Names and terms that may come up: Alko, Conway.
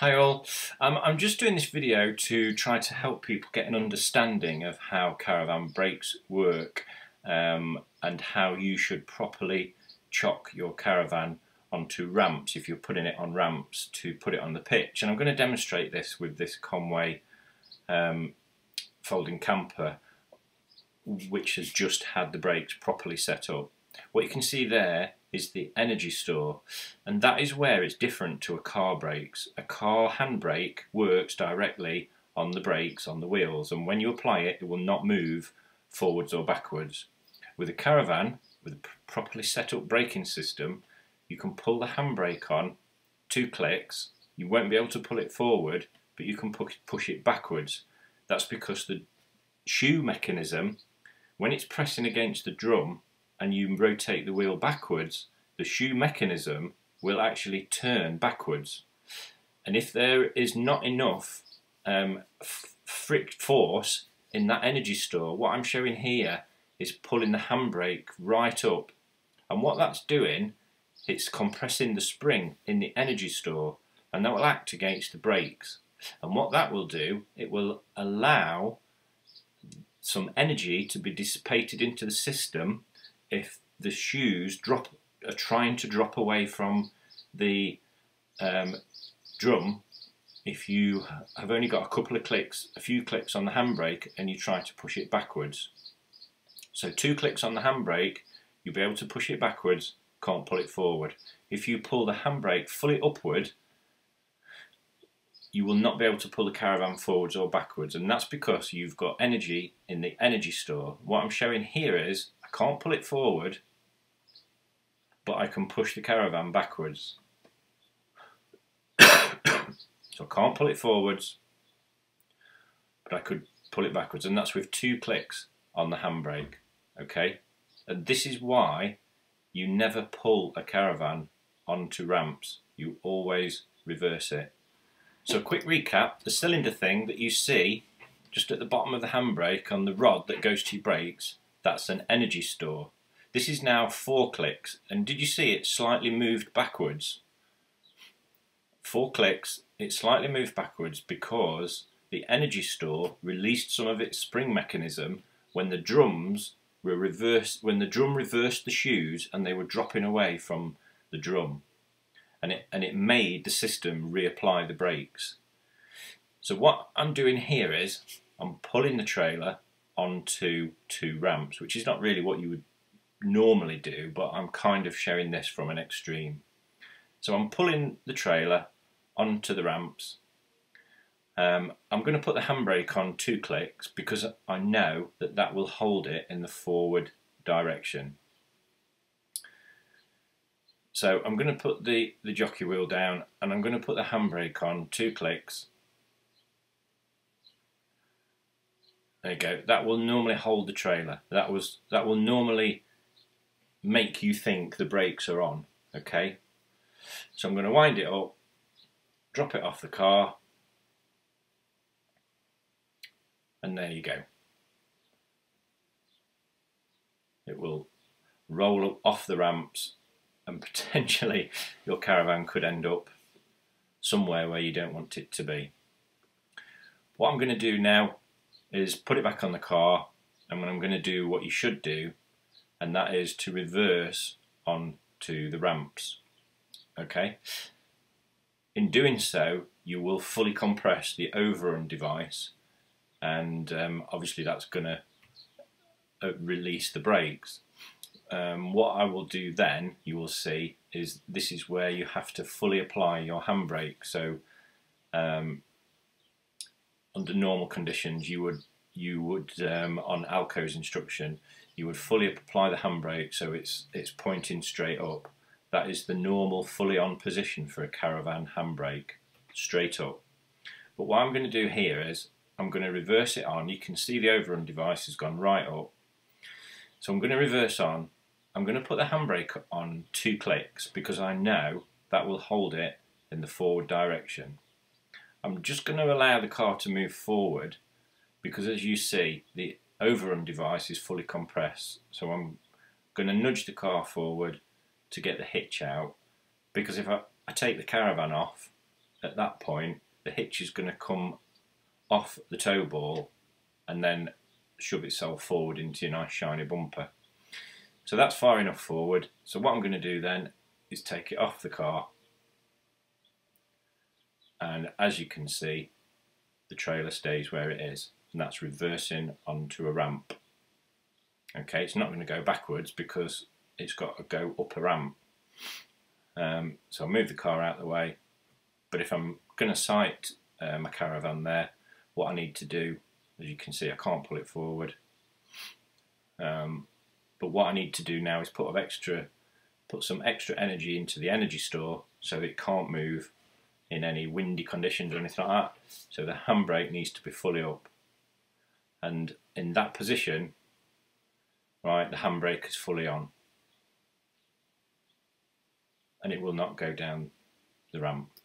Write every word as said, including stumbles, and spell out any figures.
Hi all, um, I'm just doing this video to try to help people get an understanding of how caravan brakes work um, and how you should properly chock your caravan onto ramps if you're putting it on ramps to put it on the pitch. And I'm going to demonstrate this with this Conway um, folding camper, which has just had the brakes properly set up. What you can see there is the energy store, and that is where it's different to a car brakes. A car handbrake works directly on the brakes, on the wheels, and when you apply it, it will not move forwards or backwards. With a caravan, with a properly set up braking system, you can pull the handbrake on two clicks. You won't be able to pull it forward, but you can push it backwards. That's because the shoe mechanism, when it's pressing against the drum, and you rotate the wheel backwards, the shoe mechanism will actually turn backwards. And if there is not enough um, fric force in that energy store, what I'm showing here is pulling the handbrake right up. And what that's doing, it's compressing the spring in the energy store, and that will act against the brakes. And what that will do, it will allow some energy to be dissipated into the system if the shoes drop, are trying to drop away from the um, drum. If you have only got a couple of clicks, a few clicks on the handbrake, and you try to push it backwards. So two clicks on the handbrake, you'll be able to push it backwards, can't pull it forward. If you pull the handbrake fully upward, you will not be able to pull the caravan forwards or backwards, and that's because you've got energy in the energy store. What I'm showing here is I can't pull it forward, but I can push the caravan backwards. So I can't pull it forwards, but I could pull it backwards, and that's with two clicks on the handbrake. Okay, and this is why you never pull a caravan onto ramps. You always reverse it. So, quick recap: the cylinder thing that you see just at the bottom of the handbrake on the rod that goes to your brakes, that's an energy store. This is now four clicks, and did you see it slightly moved backwards? Four clicks, it slightly moved backwards because the energy store released some of its spring mechanism when the drums were reversed, when the drum reversed the shoes and they were dropping away from the drum, and it, and it made the system reapply the brakes. So what I'm doing here is I'm pulling the trailer onto two ramps, which is not really what you would normally do, but I'm kind of showing this from an extreme. So I'm pulling the trailer onto the ramps. Um, I'm going to put the handbrake on two clicks because I know that that will hold it in the forward direction. So I'm going to put the, the jockey wheel down, and I'm going to put the handbrake on two clicks. There you go, that will normally hold the trailer. That was that will normally make you think the brakes are on, okay? So I'm going to wind it up, drop it off the car, and there you go. It will roll up off the ramps, and potentially your caravan could end up somewhere where you don't want it to be. What I'm going to do now is put it back on the car, and when I'm going to do what you should do, and that is to reverse onto the ramps. Okay, in doing so you will fully compress the overrun device, and um, obviously that's going to uh, release the brakes. Um, what I will do then, you will see, is this is where you have to fully apply your handbrake. So um, under normal conditions, you would, you would um, on Alko's instruction, you would fully apply the handbrake so it's, it's pointing straight up. That is the normal fully on position for a caravan handbrake, straight up. But what I'm going to do here is I'm going to reverse it on. You can see the overrun device has gone right up. So I'm going to reverse on. I'm going to put the handbrake on two clicks because I know that will hold it in the forward direction. I'm just going to allow the car to move forward because, as you see, the overrun device is fully compressed. So I'm going to nudge the car forward to get the hitch out, because if I, I take the caravan off, at that point the hitch is going to come off the tow ball and then shove itself forward into your nice shiny bumper. So that's far enough forward. So what I'm going to do then is take it off the car, and as you can see the trailer stays where it is, and that's reversing onto a ramp. Okay, it's not going to go backwards because it's got to go up a ramp. Um, so I'll move the car out of the way, but if I'm going to sight uh, my caravan there, what I need to do, as you can see I can't pull it forward, um, but what I need to do now is put an extra put some extra energy into the energy store so it can't move in any windy conditions or anything like that. So the handbrake needs to be fully up, and in that position, right, the handbrake is fully on and it will not go down the ramp.